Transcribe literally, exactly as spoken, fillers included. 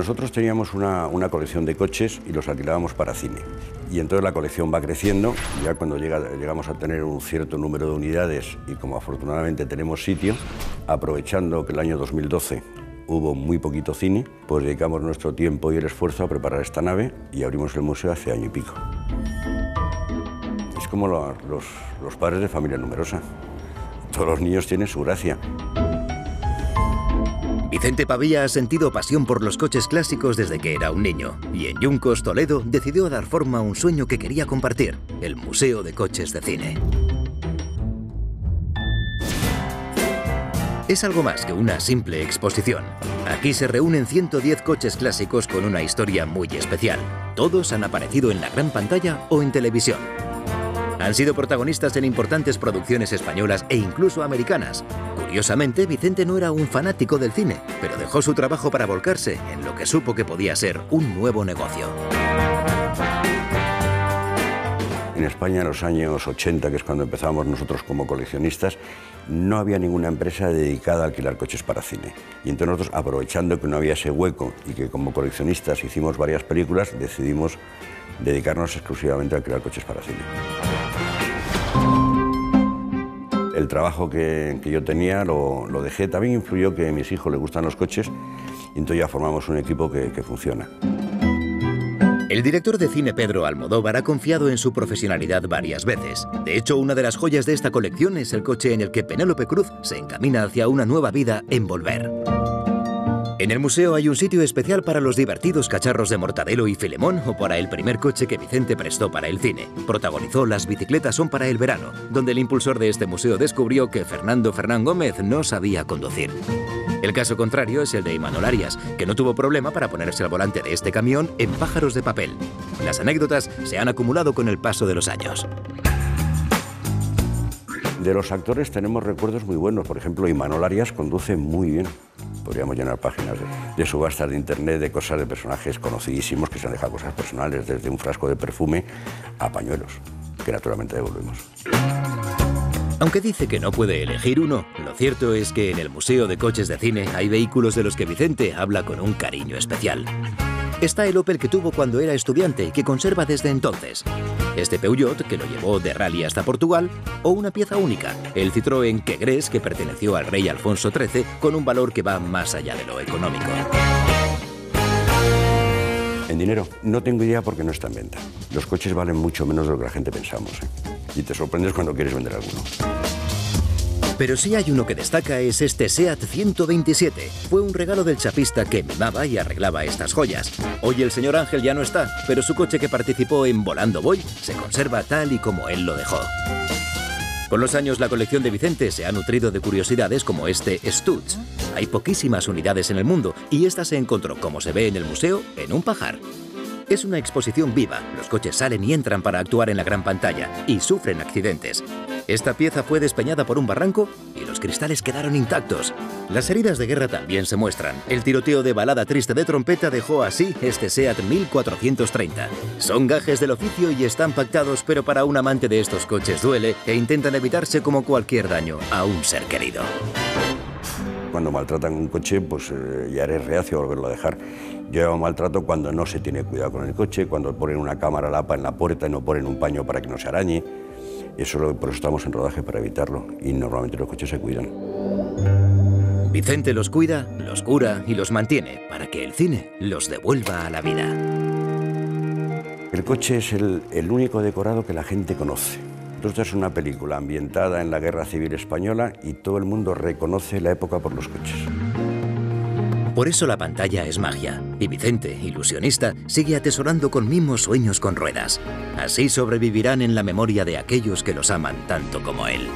Nosotros teníamos una, una colección de coches y los alquilábamos para cine. Y entonces la colección va creciendo, ya cuando llega, llegamos a tener un cierto número de unidades y como afortunadamente tenemos sitio, aprovechando que el año dos mil doce hubo muy poquito cine, pues dedicamos nuestro tiempo y el esfuerzo a preparar esta nave y abrimos el museo hace año y pico. Es como la, los, los padres de familia numerosa. Todos los niños tienen su gracia. Vicente Pavía ha sentido pasión por los coches clásicos desde que era un niño y en Yuncos, Toledo, decidió dar forma a un sueño que quería compartir, el Museo de Coches de Cine. Es algo más que una simple exposición. Aquí se reúnen ciento diez coches clásicos con una historia muy especial. Todos han aparecido en la gran pantalla o en televisión. Han sido protagonistas en importantes producciones españolas e incluso americanas. Curiosamente, Vicente no era un fanático del cine, pero dejó su trabajo para volcarse en lo que supo que podía ser un nuevo negocio. En España, en los años ochenta, que es cuando empezamos nosotros como coleccionistas, no había ninguna empresa dedicada a alquilar coches para cine. Y entonces nosotros, aprovechando que no había ese hueco y que como coleccionistas hicimos varias películas, decidimos dedicarnos exclusivamente a alquilar coches para cine. El trabajo que, que yo tenía lo, lo dejé. También influyó que a mis hijos les gustan los coches y entonces ya formamos un equipo que, que funciona. El director de cine Pedro Almodóvar ha confiado en su profesionalidad varias veces. De hecho, una de las joyas de esta colección es el coche en el que Penélope Cruz se encamina hacia una nueva vida en Volver. En el museo hay un sitio especial para los divertidos cacharros de Mortadelo y Filemón o para el primer coche que Vicente prestó para el cine. Protagonizó Las bicicletas son para el verano, donde el impulsor de este museo descubrió que Fernando Fernán Gómez no sabía conducir. El caso contrario es el de Imanol Arias, que no tuvo problema para ponerse al volante de este camión en Pájaros de papel. Las anécdotas se han acumulado con el paso de los años. De los actores tenemos recuerdos muy buenos. Por ejemplo, Imanol Arias conduce muy bien. Podríamos llenar páginas de, de subastas de internet, de cosas de personajes conocidísimos que se han dejado cosas personales, desde un frasco de perfume a pañuelos, que naturalmente devolvemos. Aunque dice que no puede elegir uno, lo cierto es que en el Museo de Coches de Cine hay vehículos de los que Vicente habla con un cariño especial. Está el Opel que tuvo cuando era estudiante y que conserva desde entonces. Este Peugeot, que lo llevó de rally hasta Portugal, o una pieza única, el Citroën Quegrés, que perteneció al rey Alfonso trece, con un valor que va más allá de lo económico. En dinero, no tengo idea porque no está en venta. Los coches valen mucho menos de lo que la gente pensamos, ¿eh? Y te sorprendes cuando quieres vender alguno. Pero sí hay uno que destaca, es este Seat ciento veintisiete. Fue un regalo del chapista que mimaba y arreglaba estas joyas. Hoy el señor Ángel ya no está, pero su coche que participó en Volando Voy se conserva tal y como él lo dejó. Con los años la colección de Vicente se ha nutrido de curiosidades como este Stutz. Hay poquísimas unidades en el mundo y esta se encontró, como se ve en el museo, en un pajar. Es una exposición viva, los coches salen y entran para actuar en la gran pantalla y sufren accidentes. Esta pieza fue despeñada por un barranco y los cristales quedaron intactos. Las heridas de guerra también se muestran. El tiroteo de Balada Triste de Trompeta dejó así este Seat mil cuatrocientos treinta. Son gajes del oficio y están pactados, pero para un amante de estos coches duele e intentan evitarse como cualquier daño a un ser querido. Cuando maltratan un coche, pues eh, ya eres reacio a volverlo a dejar. Yo maltrato cuando no se tiene cuidado con el coche, cuando ponen una cámara lapa en la puerta y no ponen un paño para que no se arañe. Eso es lo que, por eso estamos en rodaje, para evitarlo. Y normalmente los coches se cuidan. Vicente los cuida, los cura y los mantiene para que el cine los devuelva a la vida. El coche es el, el único decorado que la gente conoce. Entonces es una película ambientada en la Guerra Civil Española y todo el mundo reconoce la época por los coches. Por eso la pantalla es magia, y Vicente, ilusionista, sigue atesorando con mimo sueños con ruedas. Así sobrevivirán en la memoria de aquellos que los aman tanto como él.